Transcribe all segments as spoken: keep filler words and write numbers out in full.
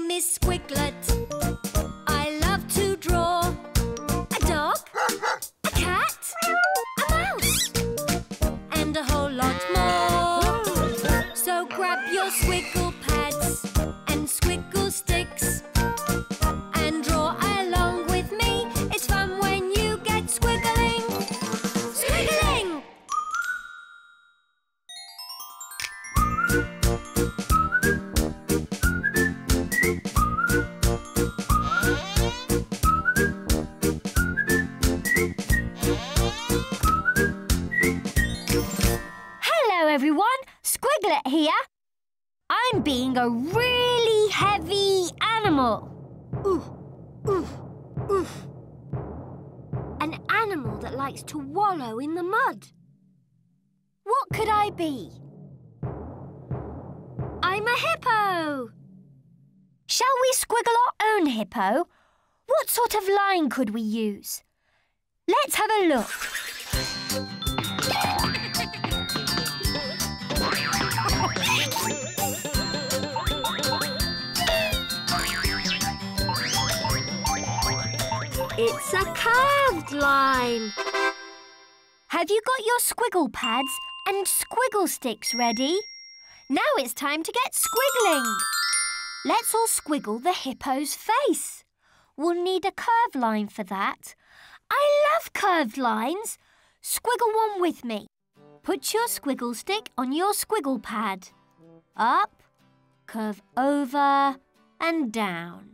name is Squiglet. I love to draw a dog, a cat, a mouse, and a whole lot more. So grab your Squiggle Pads and Squiggle Sticks and draw along with me. It's fun when you get squiggling. Squiggling! Here, I'm being a really heavy animal. Oof, oof, oof. An animal that likes to wallow in the mud. What could I be? I'm a hippo. Shall we squiggle our own hippo? What sort of line could we use? Let's have a look. It's a curved line. Have you got your squiggle pads and squiggle sticks ready? Now it's time to get squiggling. Let's all squiggle the hippo's face. We'll need a curved line for that. I love curved lines. Squiggle one with me. Put your squiggle stick on your squiggle pad. Up, curve over and down.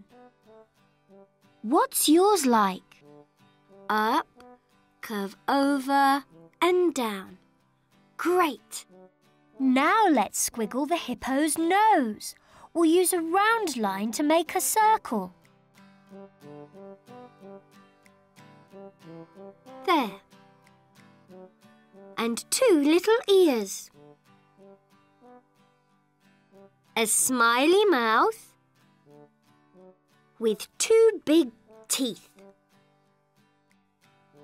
What's yours like? Up, curve over and down. Great! Now let's squiggle the hippo's nose. We'll use a round line to make a circle. There. And two little ears. A smiley mouth. With two big teeth.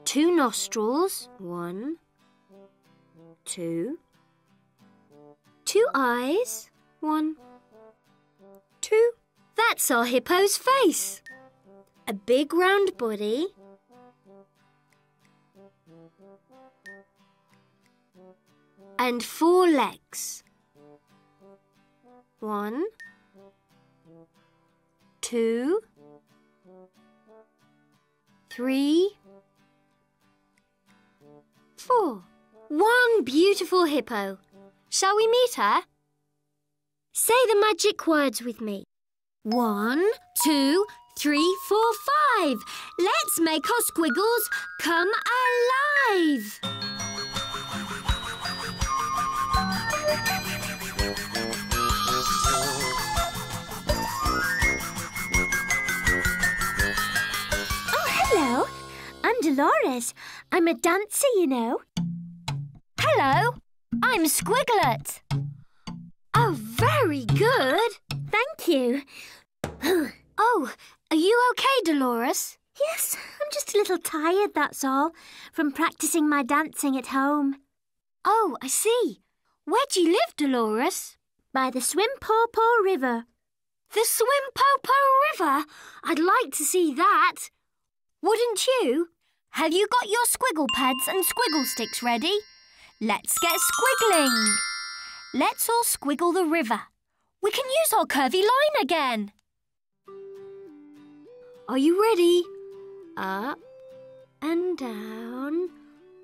Two nostrils. One, two. Two eyes. One, two. That's our hippo's face. A big round body. And four legs. One, two, three, four. One beautiful hippo. Shall we meet her? Say the magic words with me. One, two, three, four, five. Let's make our squiggles come alive. Dolores. I'm a dancer, you know. Hello, I'm Squiglet. Oh, very good. Thank you. Oh, are you OK, Dolores? Yes, I'm just a little tired, that's all, from practising my dancing at home. Oh, I see. Where do you live, Dolores? By the Swimpopo River. The Swimpopo River? I'd like to see that. Wouldn't you? Have you got your squiggle pads and squiggle sticks ready? Let's get squiggling. Let's all squiggle the river. We can use our curvy line again. Are you ready? Up and down,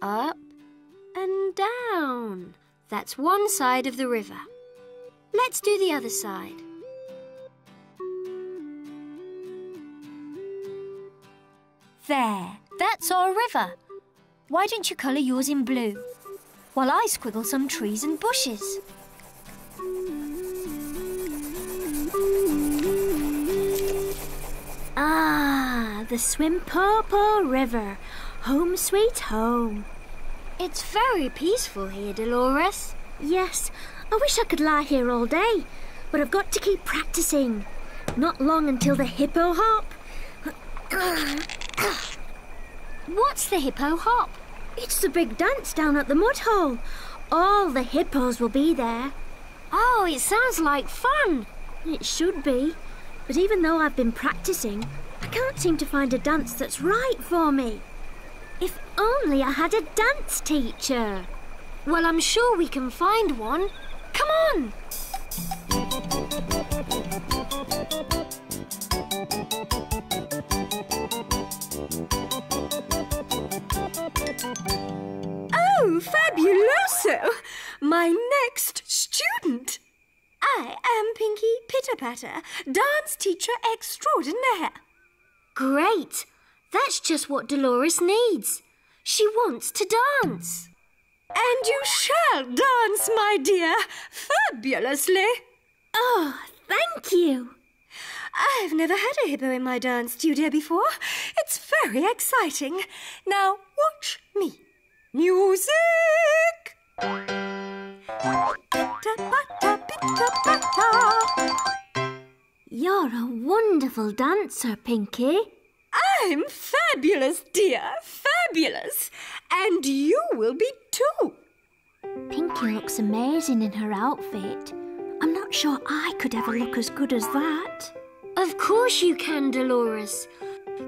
up and down. That's one side of the river. Let's do the other side. There. That's our river. Why don't you colour yours in blue, while I squiggle some trees and bushes? Ah, the Swimpopo River. Home sweet home. It's very peaceful here, Dolores. Yes, I wish I could lie here all day, but I've got to keep practising. Not long until the Hippo Hop. What's the Hippo Hop? It's the big dance down at the mud hole. All the hippos will be there. Oh, it sounds like fun. It should be. But even though I've been practicing, I can't seem to find a dance that's right for me. If only I had a dance teacher. Well, I'm sure we can find one. Come on! Oh, fabuloso! My next student! I am Pinky Pitterpatter, dance teacher extraordinaire. Great! That's just what Dolores needs. She wants to dance. And you shall dance, my dear, fabulously. Oh, thank you. I've never had a hippo in my dance studio before. It's very exciting. Now watch me. Music! You're a wonderful dancer, Pinky. I'm fabulous, dear, fabulous. And you will be too. Pinky looks amazing in her outfit. I'm not sure I could ever look as good as that. Of course you can, Dolores.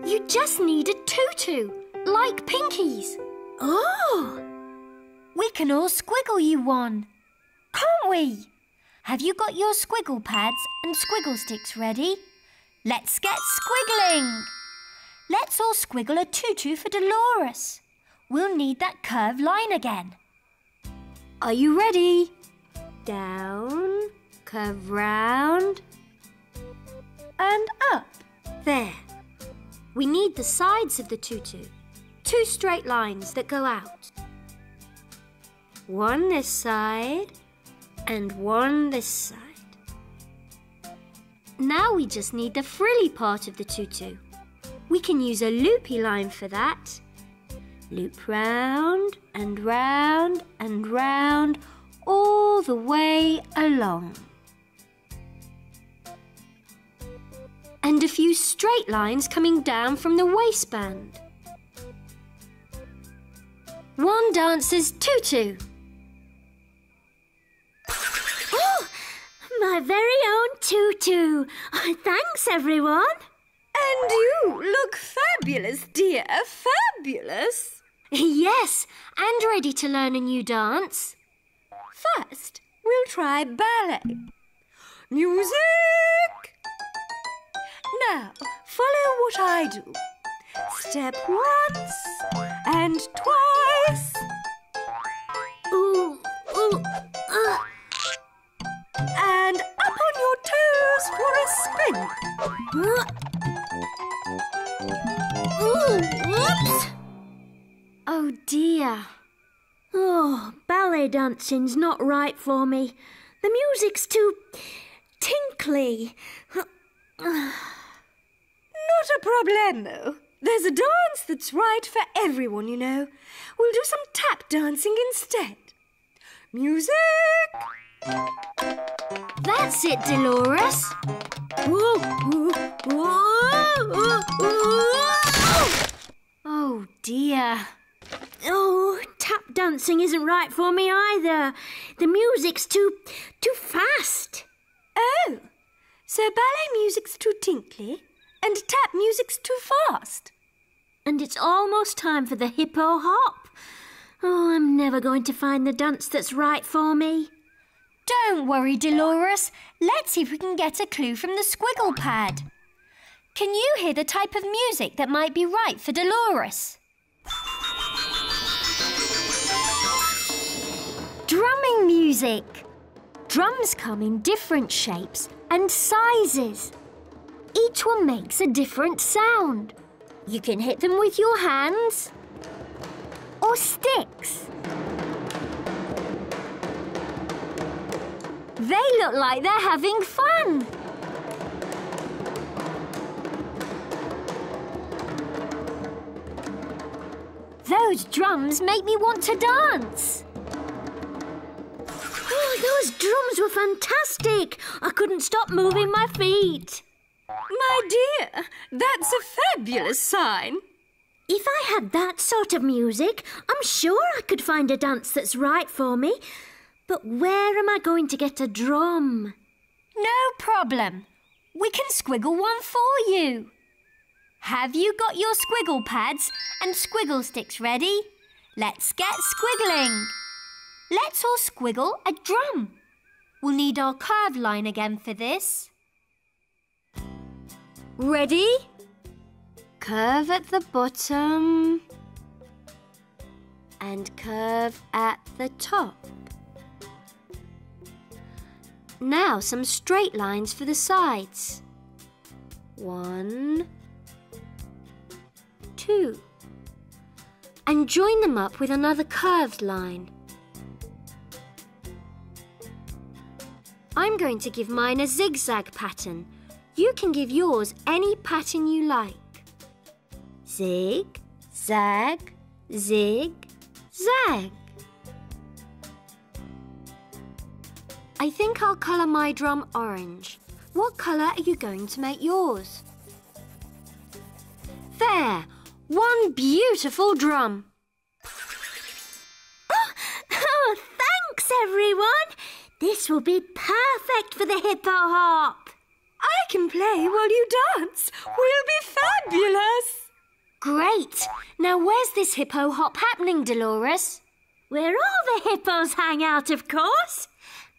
You just need a tutu, like Pinky's. Oh! We can all squiggle you one, can't we? Have you got your squiggle pads and squiggle sticks ready? Let's get squiggling! Let's all squiggle a tutu for Dolores. We'll need that curved line again. Are you ready? Down, curve round, and up. There. We need the sides of the tutu. Two straight lines that go out. One this side, and one this side. Now we just need the frilly part of the tutu. We can use a loopy line for that. Loop round and round and round all the way along. And a few straight lines coming down from the waistband. One dancer's tutu. My very own tutu. Oh, thanks, everyone. And you look fabulous, dear. Fabulous. Yes, and ready to learn a new dance. First, we'll try ballet. Music. Now, follow what I do. Step once and twice. Ooh, ooh, uh. And up on your toes for a spin. Ooh, whoops! Oh dear. Oh, ballet dancing's not right for me. The music's too tinkly. Not a problemo. There's a dance that's right for everyone, you know. We'll do some tap dancing instead. Music! That's it, Dolores. Whoa, whoa, whoa, whoa. Oh, dear. Oh, tap dancing isn't right for me either. The music's too, too fast. Oh, so ballet music's too tinkly and tap music's too fast. And it's almost time for the hippo hop. Oh, I'm never going to find the dance that's right for me. Don't worry, Dolores. Let's see if we can get a clue from the squiggle pad. Can you hear the type of music that might be right for Dolores? Drumming music. Drums come in different shapes and sizes. Each one makes a different sound. You can hit them with your hands or sticks. They look like they're having fun. Those drums make me want to dance. Oh, those drums were fantastic. I couldn't stop moving my feet. My dear, that's a fabulous sign. If I had that sort of music, I'm sure I could find a dance that's right for me. But where am I going to get a drum? No problem. we can squiggle one for you. Have you got your squiggle pads and squiggle sticks ready? Let's get squiggling. Let's all squiggle a drum. We'll need our curved line again for this. Ready? Curve at the bottom and curve at the top. Now some straight lines for the sides. One, two. And join them up with another curved line. I'm going to give mine a zigzag pattern. You can give yours any pattern you like. Zig, zag, zig, zag. I think I'll colour my drum orange. What colour are you going to make yours? There! One beautiful drum. Oh, oh, thanks, everyone. This will be perfect for the Hippo Hop. I can play while you dance. We'll be fabulous. Great. Now, where's this Hippo Hop happening, Dolores? Where all the hippos hang out, of course.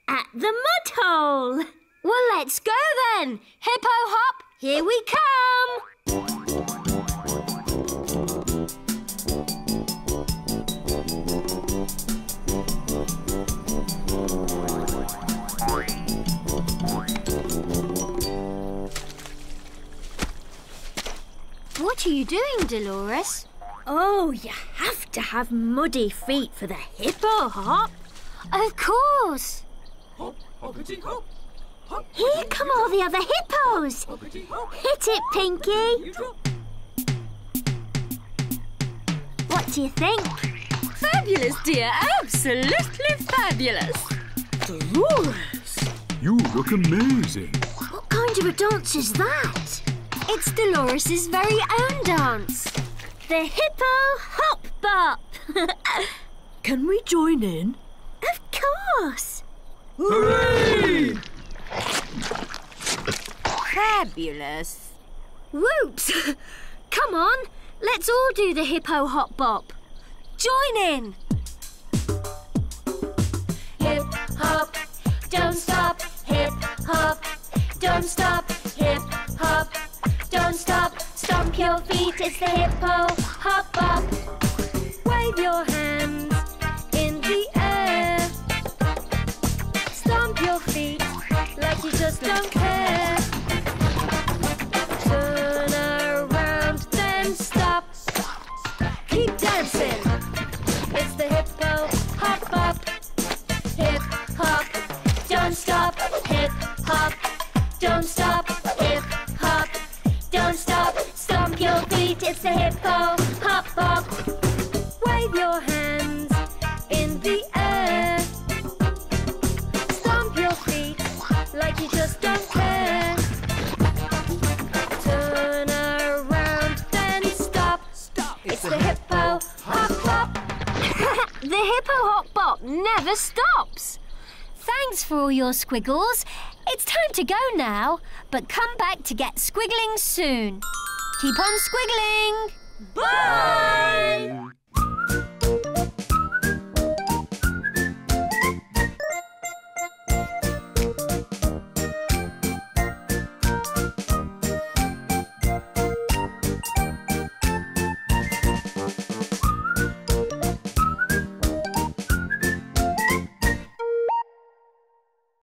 At the mud hole. Well, let's go then. Hippo Hop, here we come. What are you doing, Dolores? Oh, you have to have muddy feet for the Hippo Hop. Of course. Hop, hoppity, hop. Hop, hoppity, here come all the other hippos. Hop, hoppity, hop. Hit it, Pinky. What do you think? Fabulous, dear. Absolutely fabulous. Dolores, you look amazing. What kind of a dance is that? It's Dolores' very own dance. The Hippo Hop Bop. Can we join in? Of course. Hooray! Fabulous. Whoops. Come on, let's all do the Hippo Hop Bop. Join in. Hip hop, don't stop. Hip hop, don't stop. Hip hop. Don't stop, stomp your feet, it's the Hippo Hop Bop. Wave your hands in the air. Stomp your feet like you just don't care. Turn around, then stop. Keep dancing, it's the Hippo Hop Bop. Hip hop, don't stop. Hip hop, don't stop. Hip hop. Don't stop, stomp your feet, it's the Hippo Hop Bop. Wave your hands in the air. Stomp your feet like you just don't care. Turn around, then stop. Stop. It's the Hippo Hop Bop. The Hippo Hop Bop never stops. Thanks for all your squiggles. It's time to go now, but come back to get squiggling soon. Keep on squiggling. Bye! Bye.